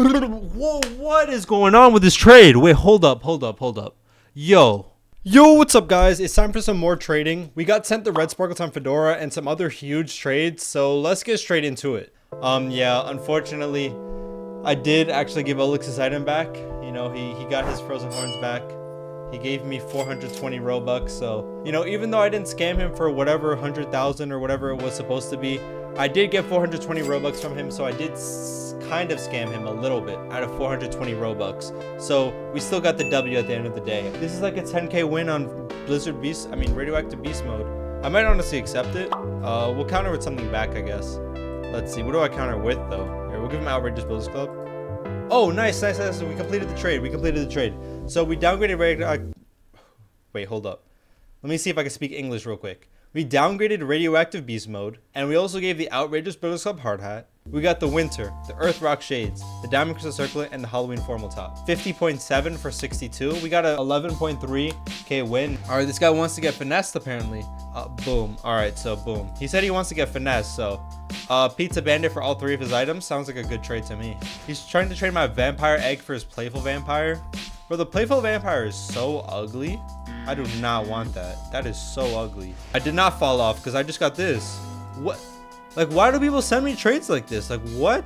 Whoa, what is going on with this trade? Wait, hold up. Yo, what's up guys? It's time for some more trading. We got sent the Red Sparkleton Fedora and some other huge trades, so let's get straight into it. Yeah, unfortunately, I did actually give Elix's item back. You know, he got his frozen horns back. He gave me 420 Robux, so, you know, even though I didn't scam him for whatever 100,000 or whatever it was supposed to be, I did get 420 Robux from him, so I did kind of scam him a little bit out of 420 Robux. So we still got the W at the end of the day. This is like a 10K win on Blizzard Beast, I mean Radioactive Beast Mode. I might honestly accept it. We'll counter with something back, I guess. Let's see, what do I counter with though? Here, we'll give him Outrageous Builders Club. Oh, nice, we completed the trade, So we downgraded Wait, hold up. Let me see if I can speak English real quick. We downgraded Radioactive Beast Mode, and we also gave the Outrageous Builders Club Hard Hat. We got the Winter, the Earth Rock Shades, the Diamond Crystal Circlet, and the Halloween Formal Top. 50.7 for 62. We got an 11.3K win. All right, this guy wants to get finessed apparently. Boom. All right, so boom. He said he wants to get finessed, so. Pizza Bandit for all three of his items. Sounds like a good trade to me. He's trying to trade my Vampire Egg for his Playful Vampire. Bro, the Playful Vampire is so ugly. I do not want that. That is so ugly. I did not fall off because I just got this. What? Like, why do people send me trades like this? Like, what?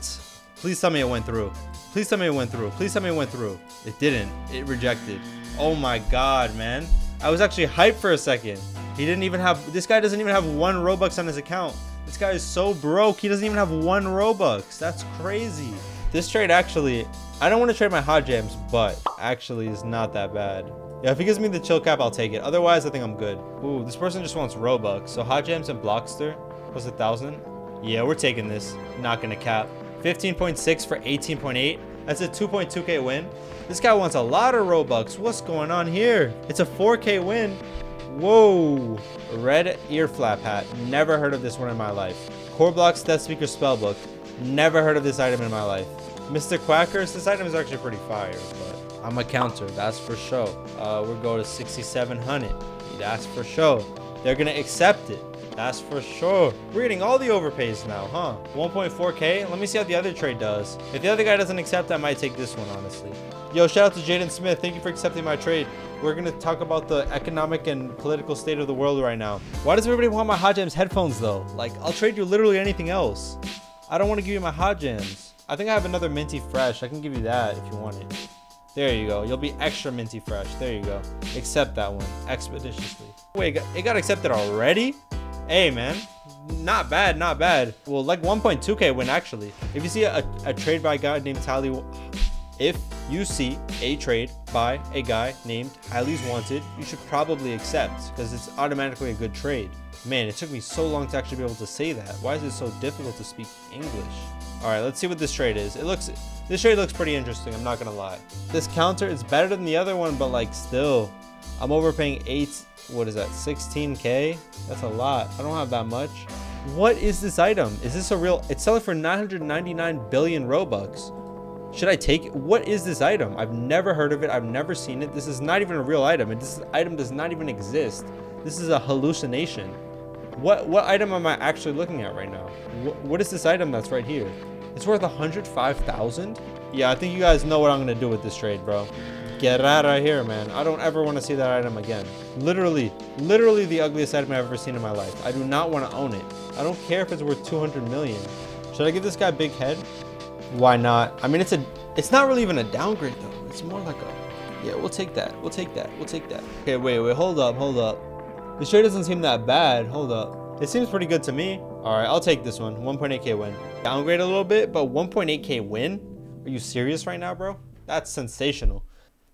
Please tell me it went through. It didn't. It rejected. Oh my God, man. I was actually hyped for a second. He didn't even have... This guy doesn't even have one Robux on his account. This guy is so broke. He doesn't even have one Robux. That's crazy. This trade actually... I don't want to trade my hot jams, but actually is not that bad. Yeah, if he gives me the chill cap, I'll take it. Otherwise, I think I'm good. Ooh, this person just wants Robux. So hot jams and Blockster was 1,000. Yeah, we're taking this. Not gonna cap. 15.6 for 18.8. That's a 2.2K win. This guy wants a lot of Robux. What's going on here? It's a 4K win. Whoa. Red ear flap hat. Never heard of this one in my life. Core Blocks Death Speaker Spellbook. Never heard of this item in my life. Mr. Quackers. This item is actually pretty fire, but. I'm a counter, that's for show. We'll go to 6,700, that's for show. They're gonna accept it, that's for sure. We're getting all the overpays now, huh? 1.4K, let me see how the other trade does. If the other guy doesn't accept, I might take this one, honestly. Yo, shout out to Jaden Smith, thank you for accepting my trade. We're gonna talk about the economic and political state of the world right now. Why does everybody want my hot jams headphones though? Like, I'll trade you literally anything else. I don't wanna give you my hot jams. I think I have another minty fresh, I can give you that if you want it. There you go. You'll be extra minty fresh. There you go. Accept that one expeditiously. Wait, it got accepted already? Hey, man. Not bad, not bad. Well, like 1.2K win, actually. If you see a trade by a guy named Highly's Wanted, you should probably accept because it's automatically a good trade. Man, it took me so long to actually be able to say that. Why is it so difficult to speak English? All right, let's see what this trade is. This trade looks pretty interesting, I'm not gonna lie. This counter is better than the other one, but like still, I'm overpaying 16K? That's a lot, I don't have that much. What is this item? Is this a real, it's selling for 999 billion Robux. Should I take it? What is this item? I've never heard of it, I've never seen it. This is not even a real item, and this item does not even exist. This is a hallucination. What item am I actually looking at right now? What is this item that's right here? It's worth 105,000? Yeah, I think you guys know what I'm gonna do with this trade, bro. Get out of here, man. I don't ever wanna see that item again. Literally the ugliest item I've ever seen in my life. I do not wanna own it. I don't care if it's worth 200 million. Should I give this guy a big head? Why not? I mean, it's not really even a downgrade though. It's more like a, yeah, we'll take that. Okay, wait, hold up. This trade doesn't seem that bad, hold up. It seems pretty good to me. All right, I'll take this one, 1.8K win. Downgrade a little bit, but 1.8K win? Are you serious right now, bro? That's sensational.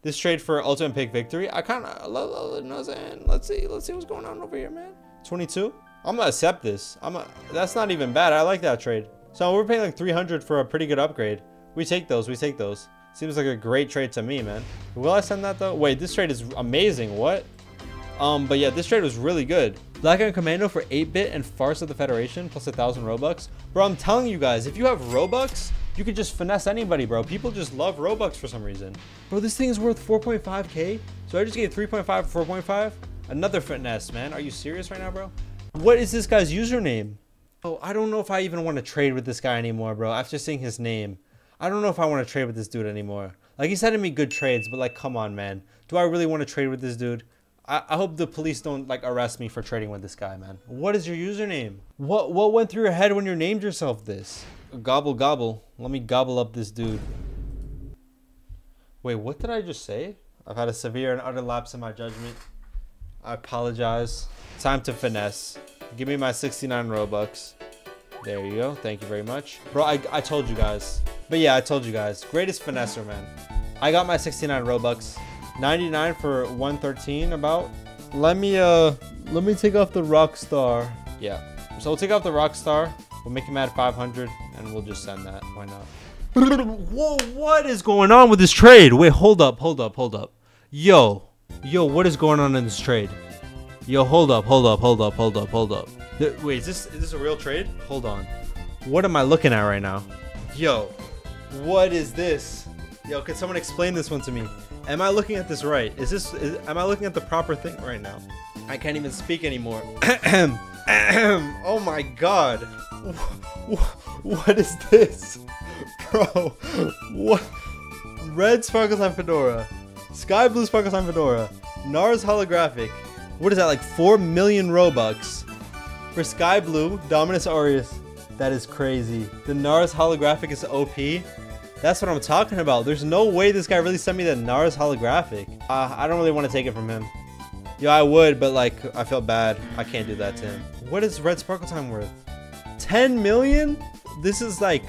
This trade for ultimate pick victory, I kind of, let's see what's going on over here, man. 22? I'm gonna accept this. That's not even bad, I like that trade. So we're paying like 300 for a pretty good upgrade. We take those. Seems like a great trade to me, man. Will I send that though? Wait, this trade is amazing, what? But yeah, this trade was really good. Black Iron Commando for 8-bit and Farce of the Federation plus 1,000 Robux. Bro, I'm telling you guys, if you have Robux, you could just finesse anybody, bro. People just love Robux for some reason. Bro, this thing is worth 4.5K. So I just gave 3.5 for 4.5. Another finesse, man. Are you serious right now, bro? What is this guy's username? Oh, I don't know if I even want to trade with this guy anymore, bro. After seeing his name. I don't know if I want to trade with this dude anymore. Like, he's sending me good trades, but like, come on, man. Do I really want to trade with this dude? I hope the police don't like arrest me for trading with this guy, man. What is your username? What went through your head when you named yourself this? Gobble gobble. Let me gobble up this dude. Wait, what did I just say? I've had a severe and utter lapse in my judgment. I apologize. Time to finesse. Give me my 69 Robux. There you go. Thank you very much. Bro, I told you guys. But yeah, I told you guys. Greatest finesser, man. I got my 69 Robux. 99 for 113 about. Let me take off the Rockstar. Yeah. So we'll take off the Rockstar. We'll make him add 500 and we'll just send that. Why not? Whoa, what is going on with this trade? Wait, hold up. Yo, what is going on in this trade? Yo, hold up. Wait, is this a real trade? Hold on. What am I looking at right now? Yo, what is this? Yo, could someone explain this one to me? Am I looking at this right? Am I looking at the proper thing right now? I can't even speak anymore. Oh my God. What is this? Bro, what? Red sparkles on Fedora. Sky blue sparkles on Fedora. NARS holographic. What is that, like 4 million Robux? For sky blue, Dominus Aureus. That is crazy. The NARS holographic is OP. That's what I'm talking about. There's no way this guy really sent me the NARS holographic. I don't really want to take it from him. Yeah, I would, but like, I felt bad. I can't do that to him. What is Red Sparkle Time worth? 10 million? This is like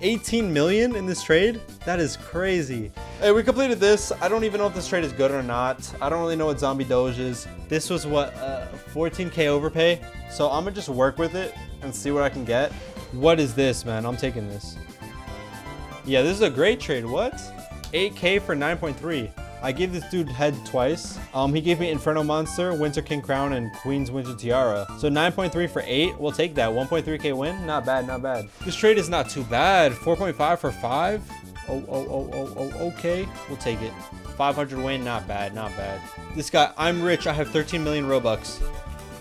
18 million in this trade? That is crazy. Hey, we completed this. I don't even know if this trade is good or not. I don't really know what Zombie Doge is. This was what, 14K overpay? So I'm gonna just work with it and see what I can get. What is this, man? I'm taking this. Yeah, this is a great trade. What? 8K for 9.3. I gave this dude head twice. He gave me Inferno Monster, Winter King Crown, and Queen's Winter Tiara. So 9.3 for 8, we'll take that. 1.3K win, not bad, not bad. This trade is not too bad. 4.5 for 5. Okay, we'll take it. 500 win, not bad, not bad. This guy, I'm rich, I have 13 million Robux.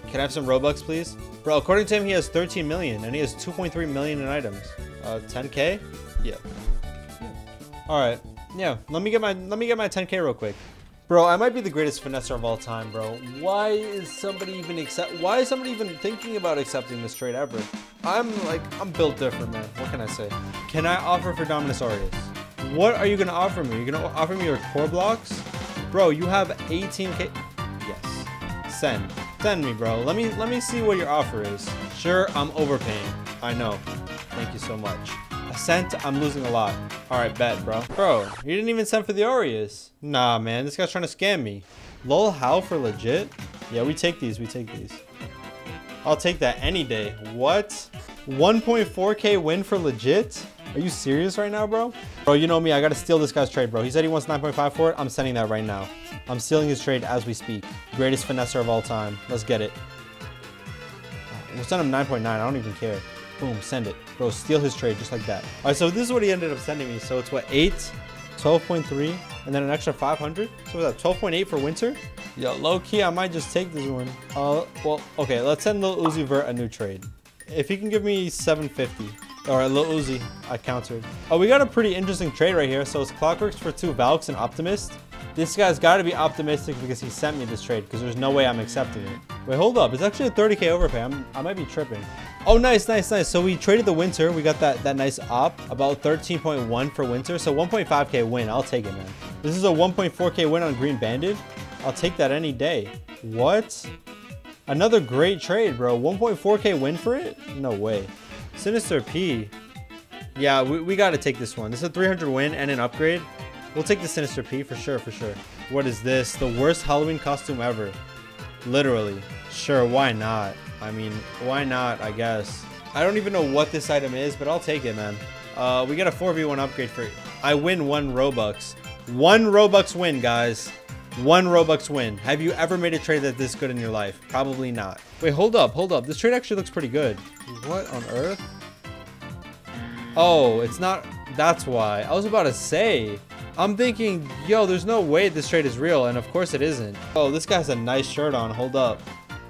Can I have some Robux, please? Bro, according to him, he has 13 million, and he has 2.3 million in items. 10K? Yeah. All right. Yeah, let me get my 10K real quick. Bro, I might be the greatest finesser of all time, bro. Why is somebody even thinking about accepting this trade ever? I'm built different, man. What can I say? Can I offer for Dominus Aureus? What are you going to offer me? You're going to offer me your core blocks? Bro, you have 18K. Yes. Send me, bro. Let me see what your offer is. Sure, I'm overpaying. I know. Thank you so much. A cent, I'm losing a lot. All right, bet, bro. Bro, you didn't even send for the Aureus. Nah, man, this guy's trying to scam me. Lol, how for legit? Yeah, we take these. I'll take that any day. What? 1.4K win for legit? Are you serious right now, bro? Bro, you know me, I gotta steal this guy's trade, bro. He said he wants 9.5 for it. I'm sending that right now. I'm stealing his trade as we speak. Greatest finesser of all time. Let's get it. We'll send him 9.9, I don't even care. Boom, send it. Bro, steal his trade just like that. All right, so this is what he ended up sending me. So it's what, 8, 12.3, and then an extra 500? So what's that, 12.8 for winter? Yo, low key, I might just take this one. Well, okay, let's send Lil Uzi Vert a new trade. If he can give me 750. All right, Lil Uzi, I countered. Oh, we got a pretty interesting trade right here. So it's Clockworks for 2 Valks and Optimist. This guy's gotta be optimistic because he sent me this trade because there's no way I'm accepting it. Wait, hold up, it's actually a 30K overpay. I might be tripping. Oh, nice. So we traded the winter. We got that nice op, about 13.1 for winter. So 1.5K win, I'll take it, man. This is a 1.4K win on Green Banded. I'll take that any day. What? Another great trade, bro. 1.4K win for it? No way. Sinister P. Yeah, we gotta take this one. This is a 300 win and an upgrade. We'll take the Sinister P for sure. What is this? The worst Halloween costume ever. Literally. Sure, why not? I mean, why not, I guess. I don't even know what this item is, but I'll take it, man. We got a 4v1 upgrade for it. I win 1 Robux. 1 Robux win, guys. 1 Robux win. Have you ever made a trade that's this good in your life? Probably not. Wait, hold up. This trade actually looks pretty good. What on earth? Oh, it's not. That's why. I was about to say. I'm thinking, yo, there's no way this trade is real, and of course it isn't. Oh, this guy has a nice shirt on. Hold up.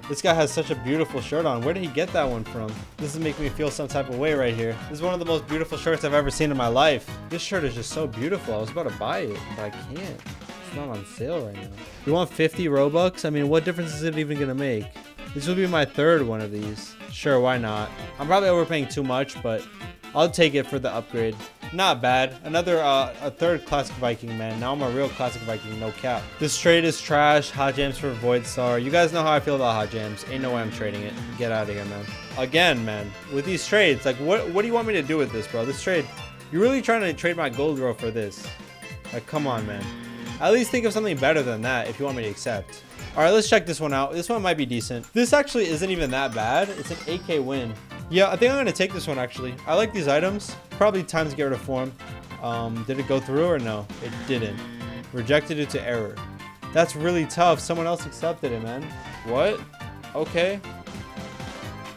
This guy has such a beautiful shirt on. Where did he get that one from? This is making me feel some type of way right here. This is one of the most beautiful shirts I've ever seen in my life. This shirt is just so beautiful. I was about to buy it, but I can't. It's not on sale right now. You want 50 Robux? I mean, what difference is it even gonna make? This will be my third one of these. Sure, why not? I'm probably overpaying too much, but I'll take it for the upgrade. Not bad. Another a third classic Viking, man. Now I'm a real classic Viking, no cap. This trade is trash. Hot jams for void star. You guys know how I feel about hot jams. Ain't no way I'm trading it. Get out of here, man. Again, man, with these trades, like what do you want me to do with this, bro? This trade, you're really trying to trade my gold row for this? Like, come on, man. At least think of something better than that if you want me to accept. All right, let's check this one out. This one might be decent. This actually isn't even that bad. It's an 8K win. Yeah, I think I'm gonna take this one actually. I like these items. Probably time to get rid of form. Did it go through or no? It didn't. Rejected it to error. That's really tough. Someone else accepted it, man. What? Okay.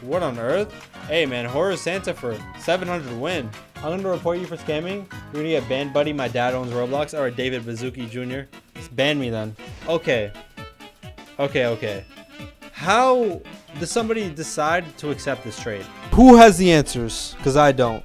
What on earth? Hey man, Horror Santa for 700 win. I'm gonna report you for scamming. You're gonna get banned, buddy. My dad owns Roblox. All right, David Bazuki Jr. Just ban me then. Okay. Okay, okay. How does somebody decide to accept this trade? Who has the answers? Because I don't.